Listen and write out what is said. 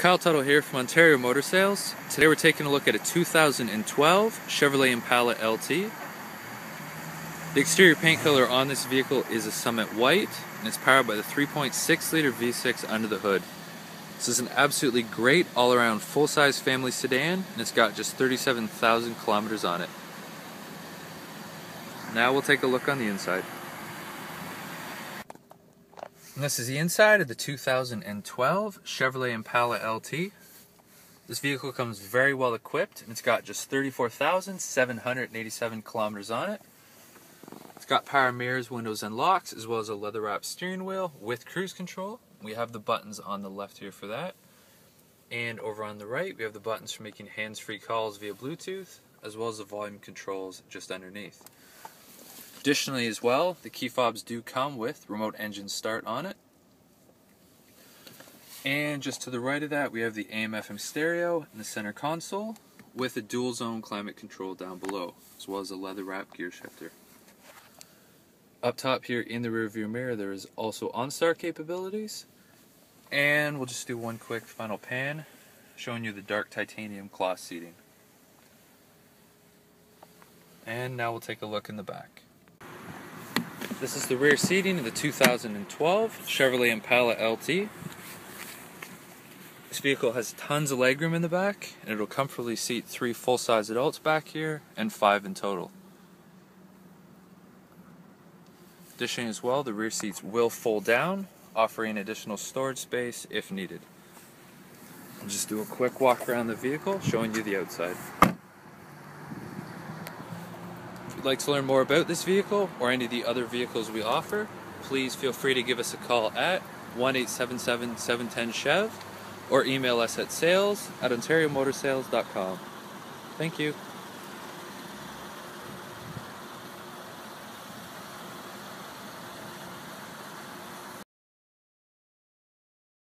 Kyle Tuttle here from Ontario Motor Sales. Today we're taking a look at a 2012 Chevrolet Impala LT. The exterior paint color on this vehicle is a Summit White, and it's powered by the 3.6 liter V6 under the hood. This is an absolutely great all-around full-size family sedan, and it's got just 37,000 kilometers on it. Now we'll take a look on the inside. And this is the inside of the 2012 Chevrolet Impala LT. This vehicle comes very well equipped, and it's got just 34,787 kilometers on it. It's got power mirrors, windows, and locks, as well as a leather-wrapped steering wheel with cruise control. We have the buttons on the left here for that. And over on the right, we have the buttons for making hands-free calls via Bluetooth, as well as the volume controls just underneath. Additionally as well, the key fobs do come with remote engine start on it. And just to the right of that, we have the AM/FM stereo in the center console with a dual zone climate control down below, as well as a leather wrap gear shifter. Up top here in the rear view mirror, there is also OnStar capabilities. And we'll just do one quick final pan, showing you the dark titanium cloth seating. And now we'll take a look in the back. This is the rear seating of the 2012 Chevrolet Impala LT. This vehicle has tons of legroom in the back, and it'll comfortably seat 3 full-size adults back here and 5 in total. Additionally as well, the rear seats will fold down, offering additional storage space if needed. I'll just do a quick walk around the vehicle, showing you the outside. If you'd like to learn more about this vehicle or any of the other vehicles we offer, please feel free to give us a call at 1-877-710-CHEV or email us at sales@ontariomotorsales.com. Thank you.